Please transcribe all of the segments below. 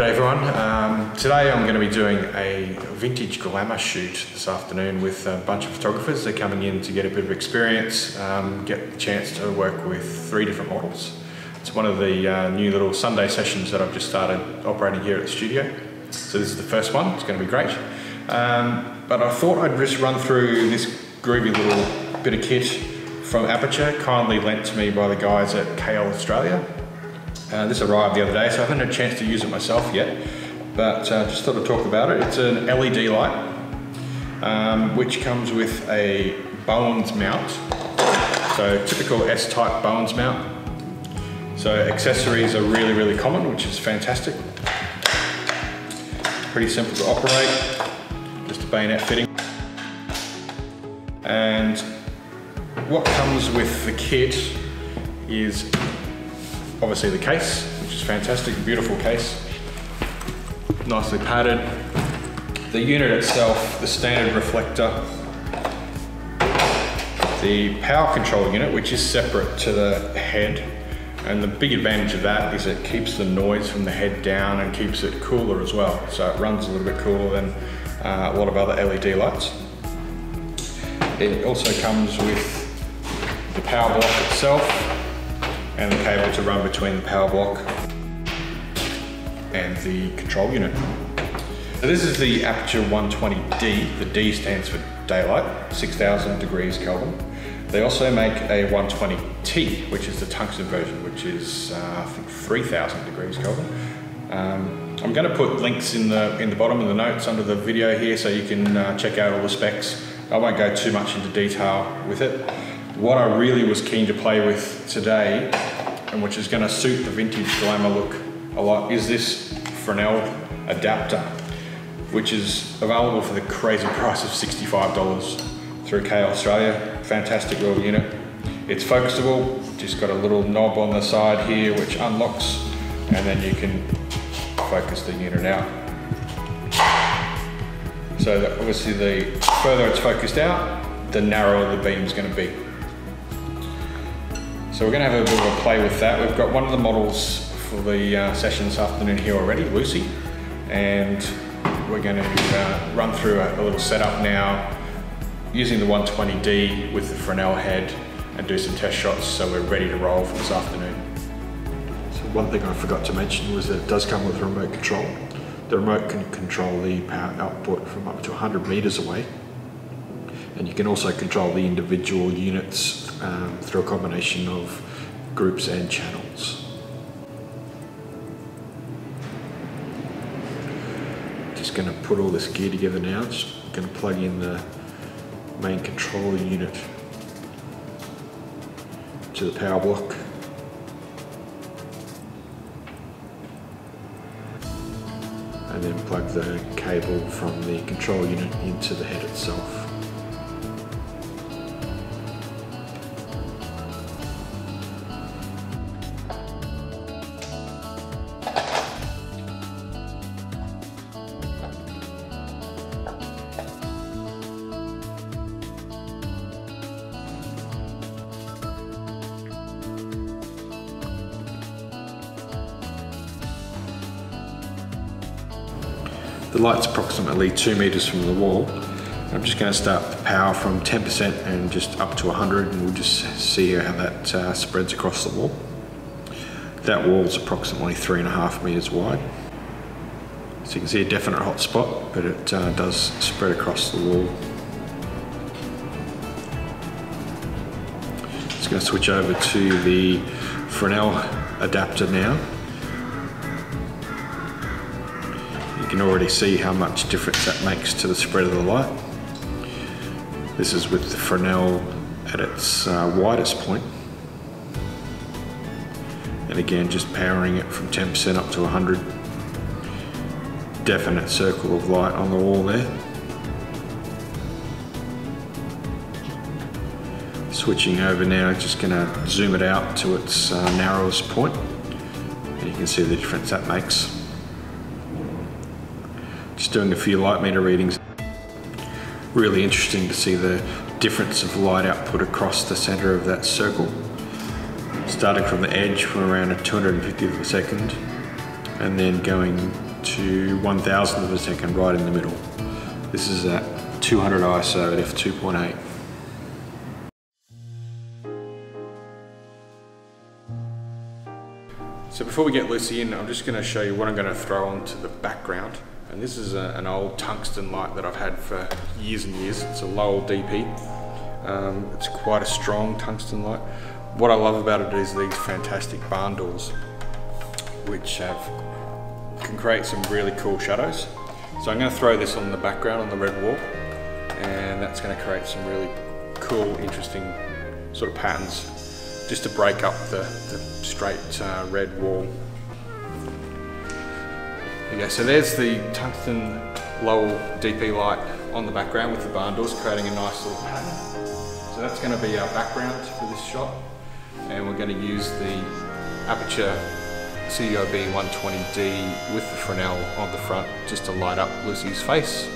G'day everyone. Today I'm going to be doing a vintage glamour shoot this afternoon with a bunch of photographers. They're coming in to get a bit of experience, get the chance to work with three different models. It's one of the new little Sunday sessions that I've just started operating here at the studio. So this is the first one. It's going to be great. But I thought I'd just run through this groovy little bit of kit from Aputure, kindly lent to me by the guys at Kayell Australia. This arrived the other day, so I haven't had a chance to use it myself yet, but just thought I'd talk about it. It's an LED light, which comes with a Bowens mount, so typical S-type Bowens mount. So accessories are really, really common, which is fantastic. Pretty simple to operate, just a bayonet fitting. And what comes with the kit is obviously the case, which is fantastic, beautiful case, nicely padded. The unit itself, the standard reflector, the power control unit, which is separate to the head, and the big advantage of that is it keeps the noise from the head down and keeps it cooler as well, so it runs a little bit cooler than a lot of other LED lights. It also comes with the power block itself, and the cable to run between the power block and the control unit. So this is the Aputure 120D. The D stands for daylight, 6,000 degrees Kelvin. They also make a 120T, which is the tungsten version, which is I think 3,000 degrees Kelvin. I'm going to put links in the bottom of the notes under the video here, so you can check out all the specs. I won't go too much into detail with it. What I really was keen to play with today, and which is going to suit the vintage glamour look a lot, is this Fresnel adapter, which is available for the crazy price of $65 through Kayell Australia. Fantastic little unit. It's focusable, just got a little knob on the side here which unlocks, and then you can focus the unit out. So that obviously the further it's focused out, the narrower the beam is going to be. So we're going to have a bit of a play with that. We've got one of the models for the session this afternoon here already, Lucy, and we're going to run through a little setup now using the 120D with the Fresnel head and do some test shots so we're ready to roll for this afternoon. So one thing I forgot to mention was that it does come with a remote control. The remote can control the power output from up to 100 meters away. And you can also control the individual units through a combination of groups and channels. Just going to put all this gear together now. Just going to plug in the main control unit to the power block. And then plug the cable from the control unit into the head itself. The light's approximately 2 meters from the wall. I'm just going to start the power from 10% and just up to 100, and we'll just see how that spreads across the wall. That wall's approximately 3.5 meters wide. So you can see a definite hot spot, but it does spread across the wall. Just going to switch over to the Fresnel adapter now. You can already see how much difference that makes to the spread of the light. This is with the Fresnel at its widest point. And again, just powering it from 10% up to 100. Definite circle of light on the wall there. Switching over now, just gonna zoom it out to its narrowest point. And you can see the difference that makes. Just doing a few light meter readings. Really interesting to see the difference of light output across the center of that circle. Starting from the edge from around 250th of a second and then going to 1,000 of a second right in the middle. This is at 200 ISO at f2.8. So before we get Lucy in, I'm just going to show you what I'm going to throw onto the background. And this is an old tungsten light that I've had for years and years. It's a Lowell DP. It's quite a strong tungsten light. What I love about it is these fantastic barn doors, which can create some really cool shadows. So I'm going to throw this on the background, on the red wall, and that's going to create some really cool, interesting sort of patterns, just to break up the straight red wall. Okay, so there's the tungsten Lowell DP light on the background with the barn doors, creating a nice little pattern. So that's going to be our background for this shot, and we're going to use the Aputure CUB 120D with the Fresnel on the front just to light up Lucy's face.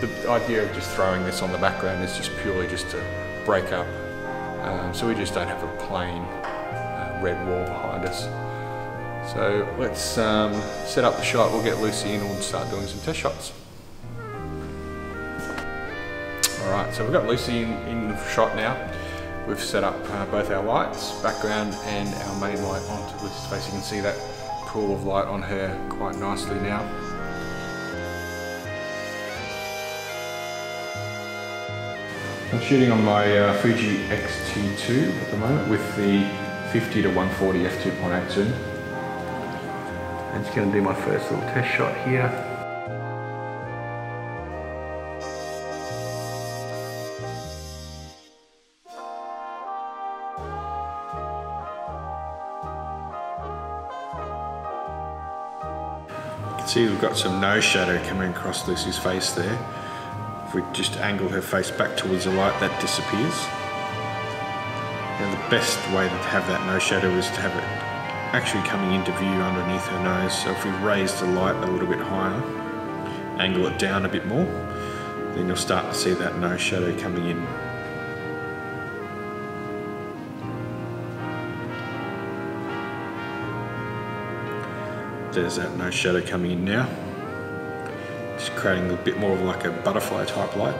The idea of just throwing this on the background is just purely just to break up, so we just don't have a plain red wall behind us. So let's set up the shot, we'll get Lucy in and we'll start doing some test shots. Alright, so we've got Lucy in the shot now. We've set up both our lights, background and our main light onto Lucy's face. You can see that pool of light on her quite nicely now. I'm shooting on my Fuji X-T2 at the moment with the 50 to 140 f2.8 zoom. I'm just going to do my first little test shot here. You can see we've got some nose shadow coming across Lucy's face there. If we just angle her face back towards the light, that disappears. Now the best way to have that nose shadow is to have it actually coming into view underneath her nose. So if we raise the light a little bit higher, angle it down a bit more, then you'll start to see that nose shadow coming in. There's that nose shadow coming in now. Just creating a bit more of like a butterfly type light.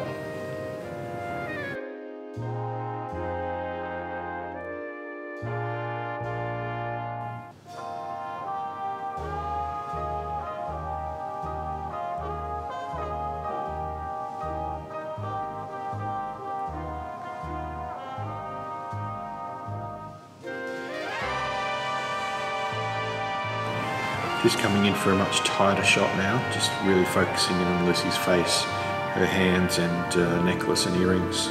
Just coming in for a much tighter shot now, just really focusing in on Lucy's face, her hands and necklace and earrings.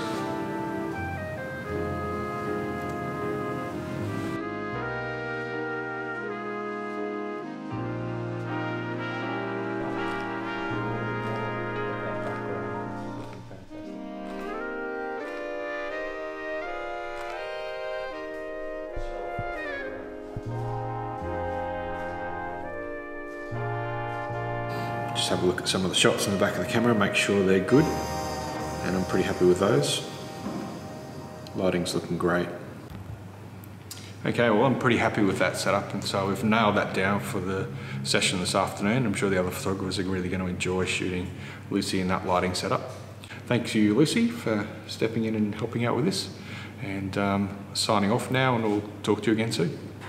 Just have a look at some of the shots in the back of the camera, make sure they're good, and I'm pretty happy with those. Lighting's looking great. Okay, well I'm pretty happy with that setup, and so we've nailed that down for the session this afternoon. I'm sure the other photographers are really going to enjoy shooting Lucy in that lighting setup. Thank you, Lucy, for stepping in and helping out with this, and signing off now, and we'll talk to you again soon.